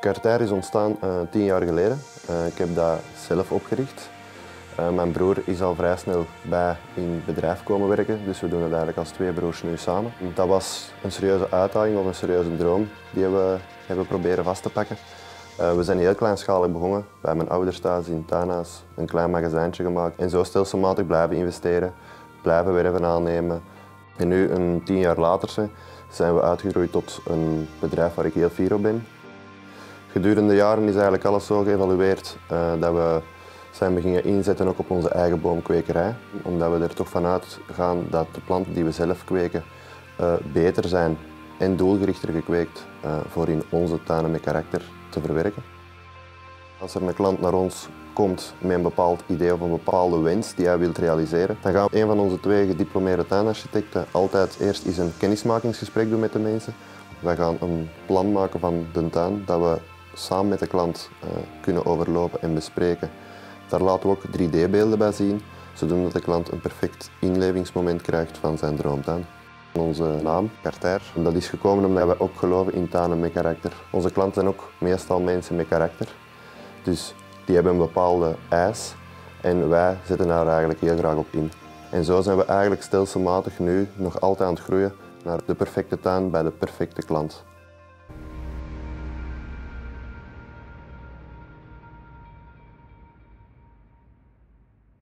Carterre is ontstaan 10 jaar geleden. Ik heb dat zelf opgericht. Mijn broer is al vrij snel bij in het bedrijf komen werken, dus we doen het eigenlijk als twee broers nu samen. Dat was een serieuze uitdaging of een serieuze droom die we hebben proberen vast te pakken. We zijn heel kleinschalig begonnen, bij mijn ouders thuis in het tuinhuis, een klein magazijntje gemaakt. En zo stelselmatig blijven investeren, blijven werven aannemen. En nu, 10 jaar later, zijn we uitgegroeid tot een bedrijf waar ik heel fier op ben. Gedurende jaren is eigenlijk alles zo geëvalueerd dat we zijn beginnen inzetten ook op onze eigen boomkwekerij. Omdat we er toch vanuit gaan dat de planten die we zelf kweken beter zijn en doelgerichter gekweekt voor in onze tuinen met karakter te verwerken. Als er een klant naar ons komt met een bepaald idee of een bepaalde wens die hij wil realiseren, dan gaan een van onze twee gediplomeerde tuinarchitecten altijd eerst eens een kennismakingsgesprek doen met de mensen. Wij gaan een plan maken van de tuin dat we samen met de klant kunnen overlopen en bespreken. Daar laten we ook 3D-beelden bij zien, zodat de klant een perfect inlevingsmoment krijgt van zijn droomtuin. Onze naam, Carterre, dat is gekomen omdat wij ook geloven in tuinen met karakter. Onze klanten zijn ook meestal mensen met karakter, dus die hebben een bepaalde eis en wij zetten daar eigenlijk heel graag op in. En zo zijn we eigenlijk stelselmatig nu nog altijd aan het groeien naar de perfecte tuin bij de perfecte klant.